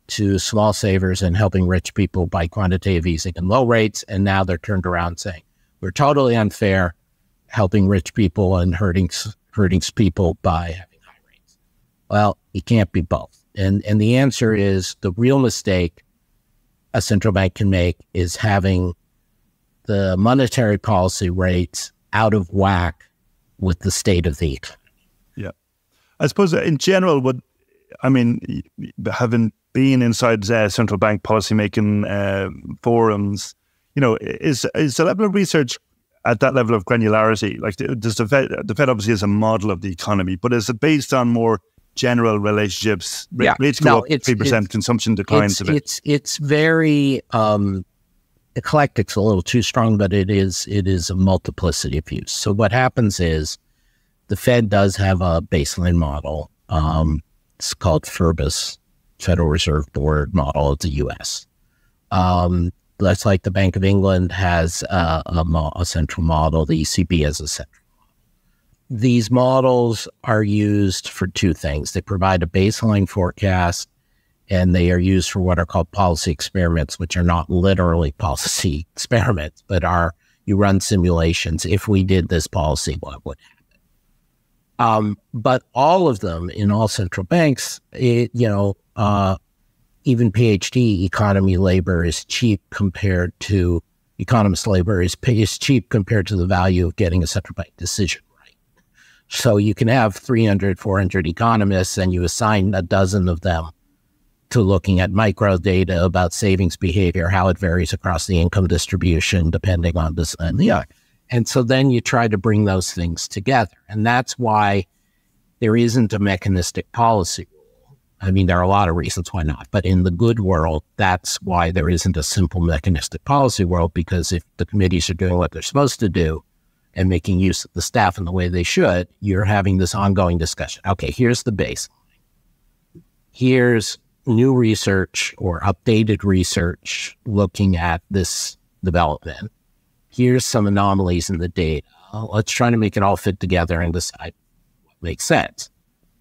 to small savers and helping rich people by quantitative easing and low rates, and now they're turned around saying, we're totally unfair, helping rich people and hurting people by having high rates. Well, it can't be both. And the answer is the real mistake a central bank can make is having the monetary policy rates out of whack with the state of the economy. Yeah. I suppose in general, having been inside central bank policymaking forums, you know, is the level of research at that level of granularity, like the Fed obviously is a model of the economy, but is it based on more general relationships? Yeah. Rates go up 3%, consumption declines a bit. It's very eclectic's a little too strong, but it is a multiplicity of views. So what happens is the Fed does have a baseline model. It's called FRBIS, Federal Reserve Board model of the U.S. That's like the Bank of England has a central model. The ECB has a central model. These models are used for two things. They provide a baseline forecast, and they are used for what are called policy experiments, which are not literally policy experiments, but are you run simulations. If we did this policy, what would happen? But all of them in all central banks, even PhD economy labor is cheap compared to economist labor is cheap compared to the value of getting a central bank decision right. So you can have 300, 400 economists and you assign a dozen of them to looking at micro data about savings behavior, how it varies across the income distribution, depending on this and the other. And so then you try to bring those things together. And that's why there isn't a mechanistic policy. I mean, there are a lot of reasons why not, but in the good world, that's why there isn't a simple mechanistic policy world, because if the committees are doing what they're supposed to do and making use of the staff in the way they should, you're having this ongoing discussion. Okay, here's the baseline. Here's new research or updated research looking at this development. Here's some anomalies in the data. Let's try to make it all fit together and decide what makes sense.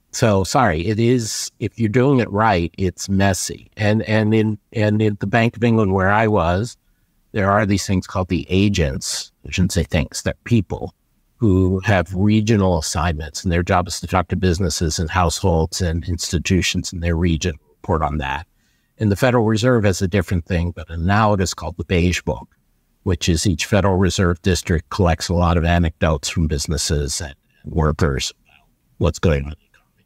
So sorry, it is, if you're doing it right, it's messy. And in the Bank of England where I was, there are these things called the agents. I shouldn't say things, they're people who have regional assignments, and their job is to talk to businesses and households and institutions in their region, report on that. And the Federal Reserve has a different thing, but now it is called the Beige Book, which is each Federal Reserve district collects a lot of anecdotes from businesses and workers about what's going on in the economy.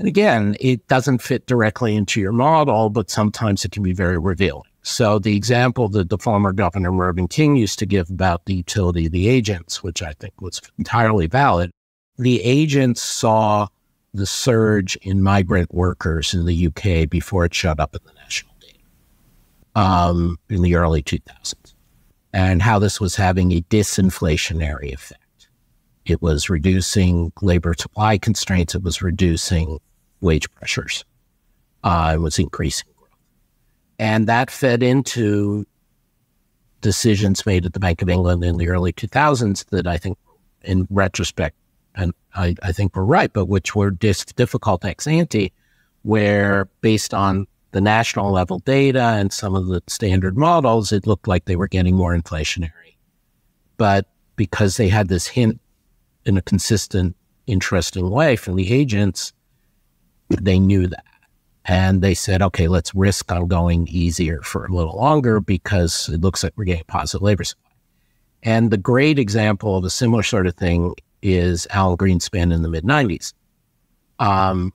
And again, it doesn't fit directly into your model, but sometimes it can be very revealing. So the example that the former governor, Mervyn King, used to give about the utility of the agents, which I think was entirely valid, the agents saw the surge in migrant workers in the UK before it showed up in the national data in the early 2000s, and how this was having a disinflationary effect. It was reducing labor supply constraints. It was reducing wage pressures. It was increasing. And that fed into decisions made at the Bank of England in the early 2000s that I think, in retrospect, and I think were right, but which were difficult ex ante, where based on the national level data and some of the standard models, it looked like they were getting more inflationary. But because they had this hint in a consistent, interesting way from the agents, they knew that. And they said, okay, let's risk on going easier for a little longer because it looks like we're getting positive labor supply. And the great example of a similar sort of thing is Alan Greenspan in the mid-90s. You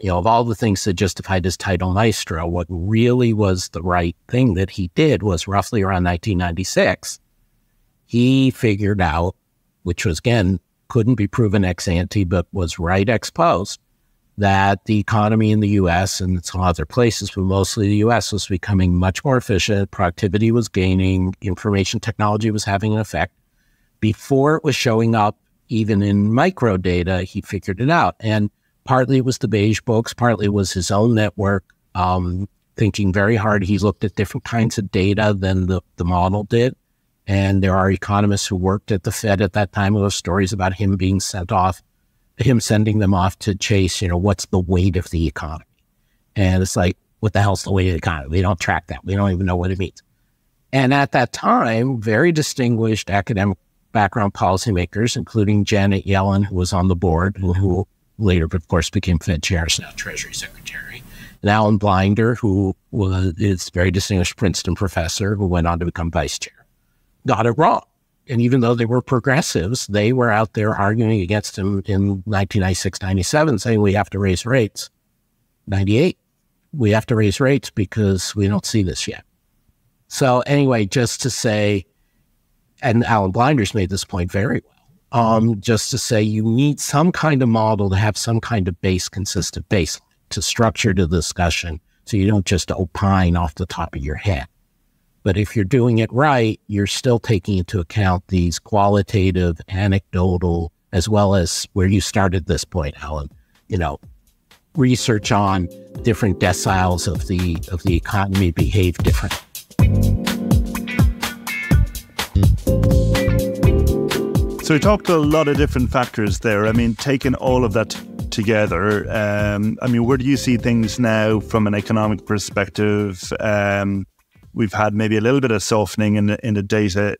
know, of all the things that justified his title maestro, what really was the right thing that he did was roughly around 1996, he figured out, which was, again, couldn't be proven ex ante, but was right ex post, that the economy in the U.S. and some other places, but mostly the U.S., was becoming much more efficient. Productivity was gaining. Information technology was having an effect. Before it was showing up, even in micro data, he figured it out. And partly it was the Beige Books, partly it was his own network, thinking very hard. He looked at different kinds of data than the model did. And there are economists who worked at the Fed at that time who have stories about him being sent off, him sending them off to chase, you know, what's the weight of the economy? And it's like, what the hell's the weight of the economy? We don't track that. We don't even know what it means. And at that time, very distinguished academic background policymakers, including Janet Yellen, who was on the board, who later, of course, became Fed chair, now Treasury Secretary, and Alan Blinder, who is very distinguished Princeton professor, who went on to become vice chair, got it wrong. And even though they were progressives, they were out there arguing against him in 1996, 97, saying we have to raise rates. 98, we have to raise rates because we don't see this yet. So anyway, just to say, and Alan Blinder's made this point very well, just to say you need some kind of model to have some kind of base, consistent baseline to structure the discussion so you don't just opine off the top of your head. But if you're doing it right, you're still taking into account these qualitative, anecdotal, as well as where you started this point, Alan, you know, research on different deciles of the economy behave differently. So we talked a lot of different factors there. I mean, taking all of that together, I mean, where do you see things now from an economic perspective? We've had maybe a little bit of softening in the data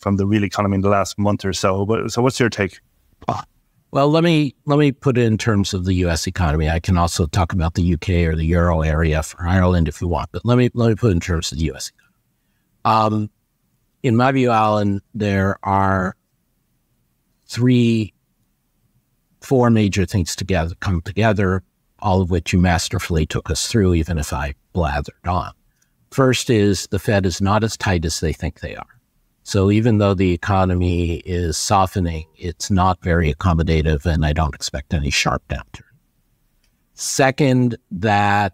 from the real economy in the last month or so. But so, what's your take? Well, let me put it in terms of the U.S. economy. I can also talk about the U.K. or the euro area for Ireland if you want. But let me put it in terms of the U.S. economy. In my view, Alan, there are four major things come together, all of which you masterfully took us through, even if I blathered on. First is the Fed is not as tight as they think they are. So even though the economy is softening, it's not very accommodative, and I don't expect any sharp downturn. Second, that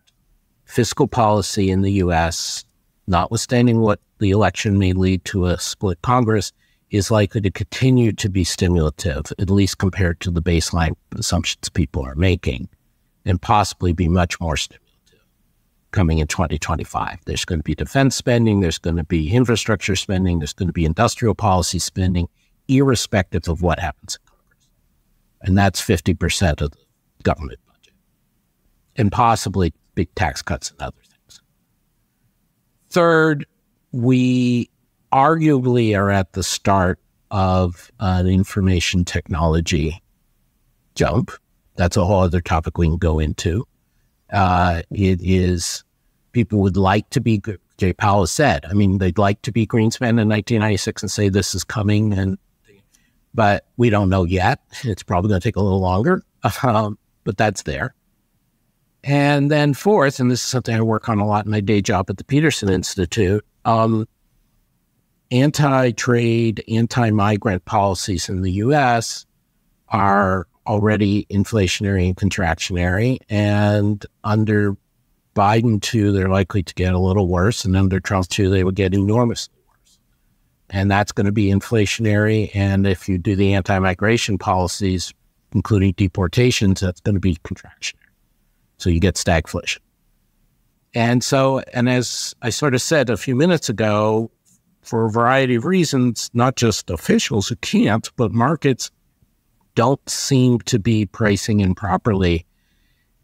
fiscal policy in the U.S., notwithstanding what the election may lead to a split Congress, is likely to continue to be stimulative, at least compared to the baseline assumptions people are making, and possibly be much more stimulative. Coming in 2025, there's going to be defense spending, there's going to be infrastructure spending, there's going to be industrial policy spending, irrespective of what happens in Congress. And that's 50% of the government budget. And possibly big tax cuts and other things. Third, we arguably are at the start of the information technology jump. That's a whole other topic we can go into. It is, people would like to be, Jay Powell said, I mean, they'd like to be Greenspan in 1996 and say this is coming, but we don't know yet. It's probably going to take a little longer, but that's there. And then fourth, and this is something I work on a lot in my day job at the Peterson Institute, anti-trade, anti-migrant policies in the U.S. are already inflationary and contractionary, and under Biden too, they're likely to get a little worse, and under Trump too, they would get enormously worse. And that's going to be inflationary, and if you do the anti-migration policies, including deportations, that's going to be contractionary. So you get stagflation. And so, and as I sort of said a few minutes ago, for a variety of reasons, not just officials who can't, but markets don't seem to be pricing in properly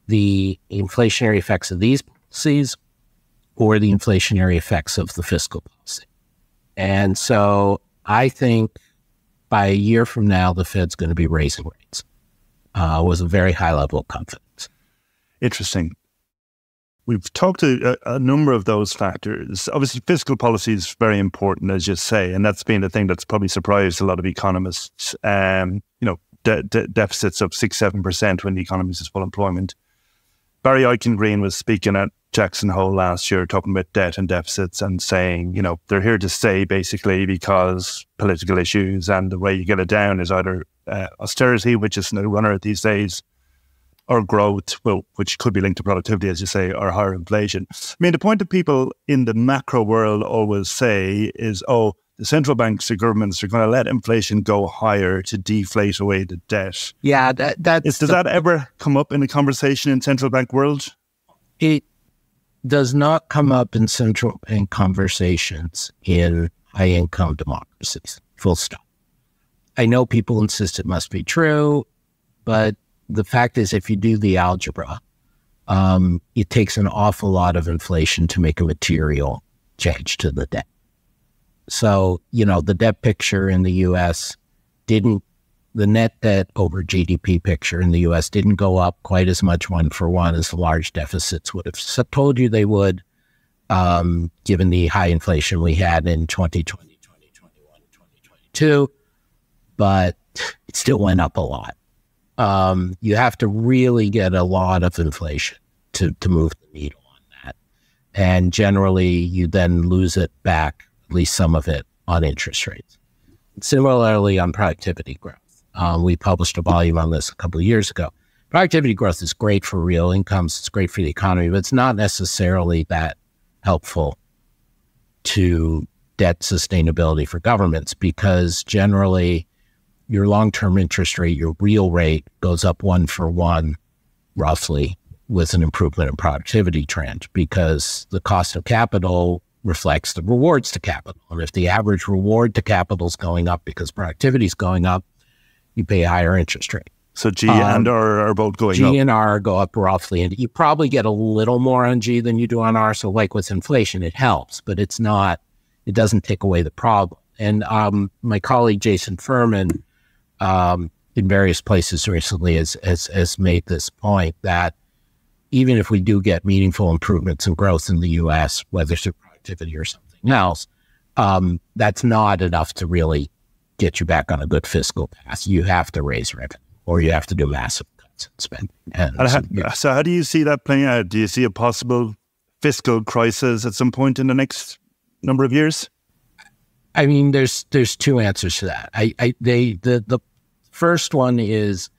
the inflationary effects of these policies or the inflationary effects of the fiscal policy. And so I think by a year from now, the Fed's going to be raising rates with a very high level of confidence. Interesting. We've talked to a number of those factors. Obviously, fiscal policy is very important, as you say, and that's been the thing that's probably surprised a lot of economists. You know, deficits of 6-7% when the economy is full employment. Barry Eichengreen was speaking at Jackson Hole last year, talking about debt and deficits and saying, you know, they're here to stay basically because political issues, and the way you get it down is either austerity, which is no runner these days, or growth, well, which could be linked to productivity, as you say, or higher inflation. I mean, the point that people in the macro world always say is, oh, the central banks or governments are going to let inflation go higher to deflate away the debt. Yeah, does that ever come up in the conversation in central bank world? It does not come up in central bank conversations in high-income democracies, full stop. I know people insist it must be true, but the fact is, if you do the algebra, it takes an awful lot of inflation to make a material change to the debt. So, you know, the debt picture in the U.S. the net debt over GDP picture in the U.S. didn't go up quite as much one for one as the large deficits would have told you they would, given the high inflation we had in 2020, 2021, 2022, but it still went up a lot. You have to really get a lot of inflation to move the needle on that. And generally, you then lose it back, at least some of it, on interest rates. Similarly, on productivity growth. We published a volume on this a couple of years ago. Productivity growth is great for real incomes. It's great for the economy, but it's not necessarily that helpful to debt sustainability for governments, because generally, your long-term interest rate, your real rate, goes up one for one, roughly, with an improvement in productivity trend, because the cost of capital reflects the rewards to capital. And if the average reward to capital is going up because productivity is going up, you pay a higher interest rate. So G and R are both going up. G and R go up roughly. And you probably get a little more on G than you do on R. So like with inflation, it helps, but it's not, it doesn't take away the problem. And my colleague, Jason Furman, in various places recently has made this point that even if we do get meaningful improvements in growth in the U.S., whether through productivity or something else, that's not enough to really get you back on a good fiscal path. You have to raise revenue, or you have to do massive cuts in spending. So how do you see that playing out? Do you see a possible fiscal crisis at some point in the next number of years? I mean, there's two answers to that. The first one is,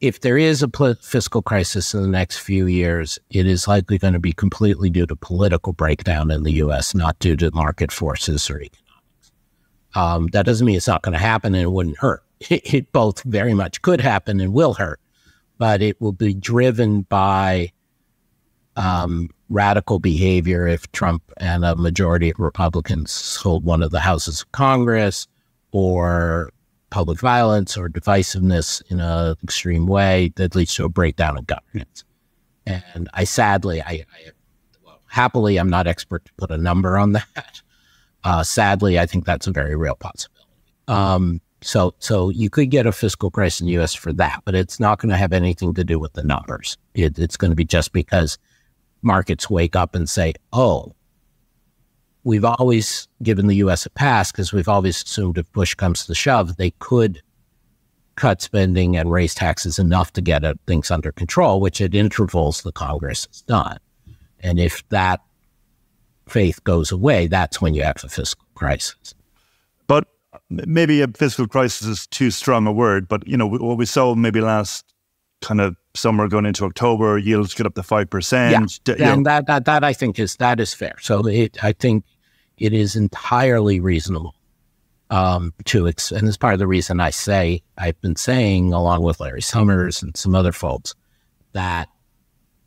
if there is a fiscal crisis in the next few years, it is likely going to be completely due to political breakdown in the U.S., not due to market forces or economics. That doesn't mean it's not going to happen and it wouldn't hurt. It both very much could happen and will hurt, but it will be driven by radical behavior if Trump and a majority of Republicans hold one of the houses of Congress, or public violence or divisiveness in an extreme way that leads to a breakdown of governance. And happily, I'm not expert to put a number on that. Sadly, I think that's a very real possibility. So you could get a fiscal crisis in the U.S. for that, but it's not going to have anything to do with the numbers. It's going to be just because markets wake up and say, oh, we've always given the U.S. a pass because we've always assumed if push comes to shove, they could cut spending and raise taxes enough to get things under control, which at intervals the Congress has done. And if that faith goes away, that's when you have a fiscal crisis. But maybe a fiscal crisis is too strong a word, but you know what we saw maybe last kind of summer going into October, yields get up to 5%. Yeah, and that I think is fair. So I think it is entirely reasonable and it's part of the reason I've been saying along with Larry Summers and some other folks that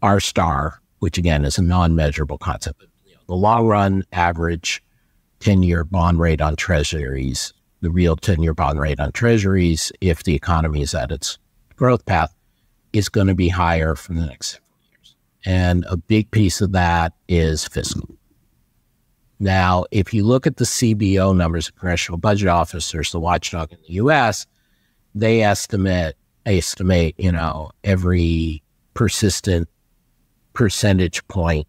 R star, which again is a non-measurable concept, the long run average 10-year bond rate on treasuries, the real 10-year bond rate on treasuries, if the economy is at its growth path, is going to be higher for the next several years. And a big piece of that is fiscal. Now, if you look at the CBO numbers, the Congressional Budget Officers, the watchdog in the U.S., they estimate, every persistent percentage point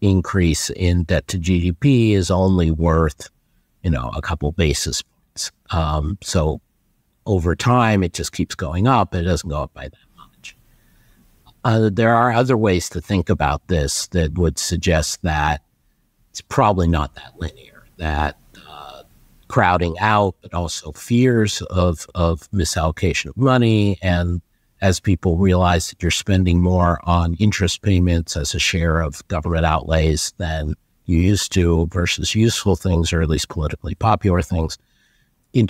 increase in debt to GDP is only worth, a couple basis points. So over time, it just keeps going up. It doesn't go up by that much. There are other ways to think about this that would suggest that it's probably not that linear, that crowding out, but also fears of misallocation of money. And as people realize that you're spending more on interest payments as a share of government outlays than you used to versus useful things, or at least politically popular things,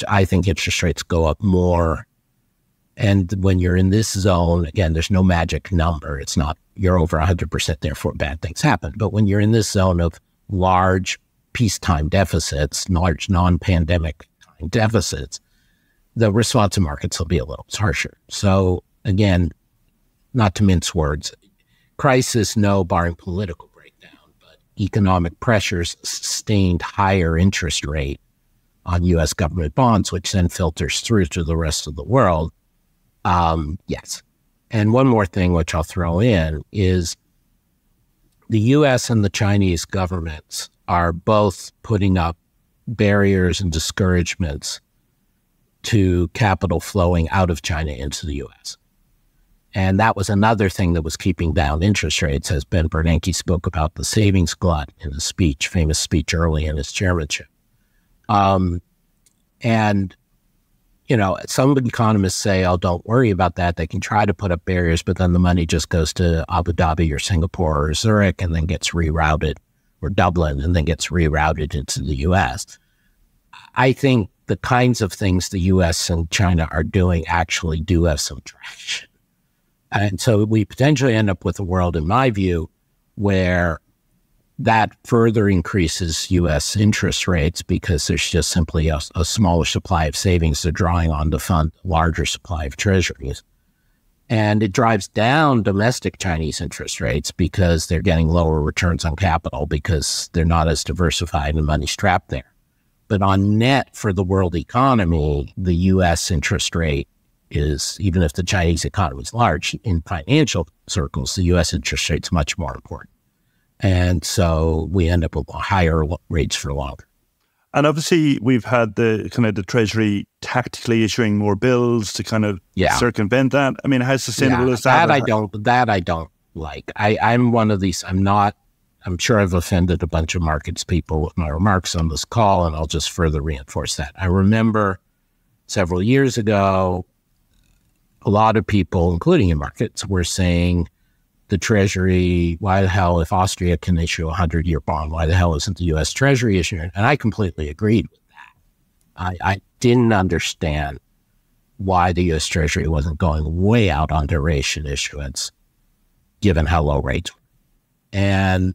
I think interest rates go up more. And when you're in this zone, again, there's no magic number. It's not you're over 100%, therefore bad things happen. But when you're in this zone of large peacetime deficits, large non-pandemic time deficits, the response to markets will be a little harsher. So again, not to mince words, crisis, no, barring political breakdown, but economic pressures, sustained higher interest rate on U.S. government bonds, which then filters through to the rest of the world. Yes. And one more thing, which I'll throw in, is the U.S. and the Chinese governments are both putting up barriers and discouragements to capital flowing out of China into the U.S. And that was another thing that was keeping down interest rates, as Ben Bernanke spoke about the savings glut in a speech, famous speech early in his chairmanship. Some economists say, oh, don't worry about that. They can try to put up barriers, but then the money just goes to Abu Dhabi or Singapore or Zurich and then gets rerouted, or Dublin, and then gets rerouted into the U.S. I think the kinds of things the U.S. and China are doing actually do have some traction. And so we potentially end up with a world, in my view, where that further increases U.S. interest rates because there's just simply a smaller supply of savings they're drawing on to fund a larger supply of treasuries. And it drives down domestic Chinese interest rates because they're getting lower returns on capital because they're not as diversified and money's trapped there. But on net for the world economy, the U.S. interest rate is, even if the Chinese economy is large in financial circles, the U.S. interest rate is much more important. And so we end up with higher rates for longer. And obviously we've had the Treasury tactically issuing more bills to circumvent that. I mean, how sustainable is that? I don't like. I'm one of these, I'm sure I've offended a bunch of markets people with my remarks on this call, and I'll just further reinforce that. I remember several years ago, a lot of people, including in markets, were saying the Treasury, why the hell, if Austria can issue a 100-year bond, why the hell isn't the U.S. Treasury issuing? And I completely agreed with that. I didn't understand why the U.S. Treasury wasn't going way out on duration issuance, given how low rates were. And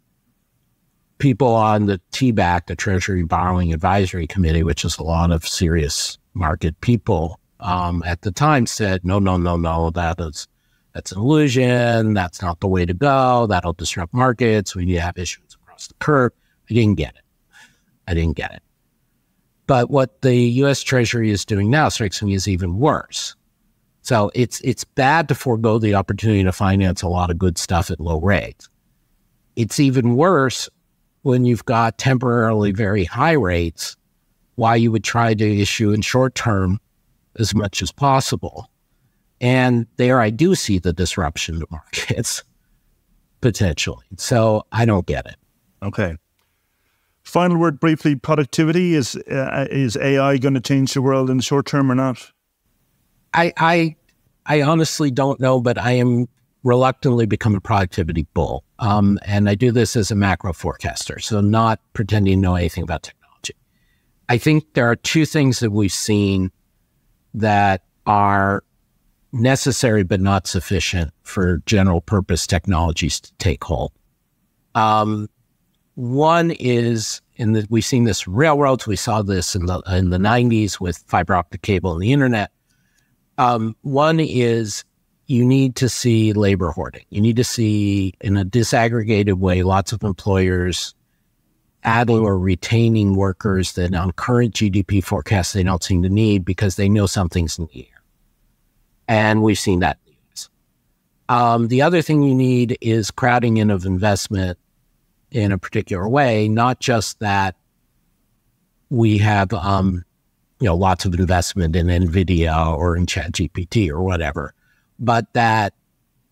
people on the TBAC, the Treasury Borrowing Advisory Committee, which is a lot of serious market people, at the time said, no, that's an illusion. That's not the way to go. That'll disrupt markets. We need to have issuance across the curve. I didn't get it. But what the U.S. Treasury is doing now strikes me as even worse. So it's bad to forego the opportunity to finance a lot of good stuff at low rates. It's even worse when you've got temporarily very high rates, why you would try to issue in short term as much as possible. And there I do see the disruption to markets potentially. So I don't get it. Okay. Final word briefly, productivity. Is AI going to change the world in the short term or not? I honestly don't know, but I am reluctantly become a productivity bull. And I do this as a macro forecaster, so not pretending to know anything about technology. I think there are two things that we've seen that are necessary but not sufficient for general purpose technologies to take hold. One is, and we've seen this in railroads, we saw this in the 90s with fiber optic cable and the internet. One is you need to see labor hoarding. You need to see, in a disaggregated way, lots of employers adding or retaining workers that on current GDP forecasts they don't seem to need because they know something's in the air. And we've seen that. The other thing you need is crowding in of investment in a particular way, not just that we have lots of investment in NVIDIA or in ChatGPT or whatever, but that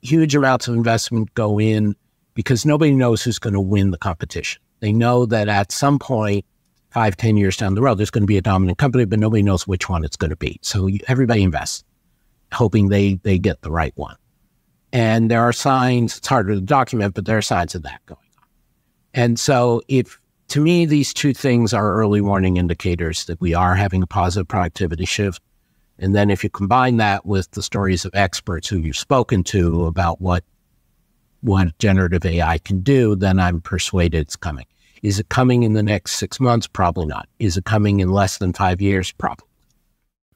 huge amounts of investment go in because nobody knows who's going to win the competition. They know that at some point, 5-10 years down the road, there's going to be a dominant company, but nobody knows which one it's going to be. So everybody invests, hoping they get the right one. And there are signs, it's harder to document, but there are signs of that going on. And so to me, these two things are early warning indicators that we are having a positive productivity shift. And then if you combine that with the stories of experts who you've spoken to about what generative AI can do, then I'm persuaded it's coming. Is it coming in the next 6 months? Probably not. Is it coming in less than 5 years? Probably.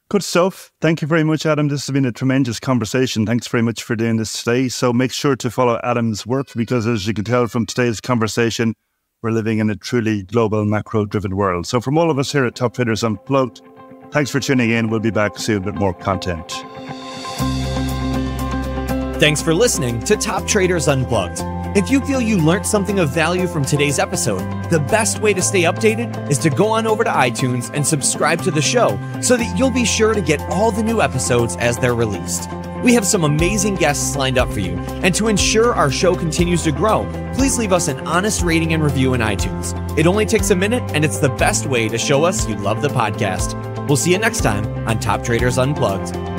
Good stuff. Thank you very much, Adam. This has been a tremendous conversation. Thanks very much for doing this today. So make sure to follow Adam's work because, as you can tell from today's conversation, we're living in a truly global macro-driven world. So from all of us here at Top Traders Unplugged, thanks for tuning in. We'll be back soon with more content. Thanks for listening to Top Traders Unplugged. If you feel you learned something of value from today's episode, the best way to stay updated is to go on over to iTunes and subscribe to the show so that you'll be sure to get all the new episodes as they're released. We have some amazing guests lined up for you, and to ensure our show continues to grow, please leave us an honest rating and review in iTunes. It only takes a minute, and it's the best way to show us you love the podcast. We'll see you next time on Top Traders Unplugged.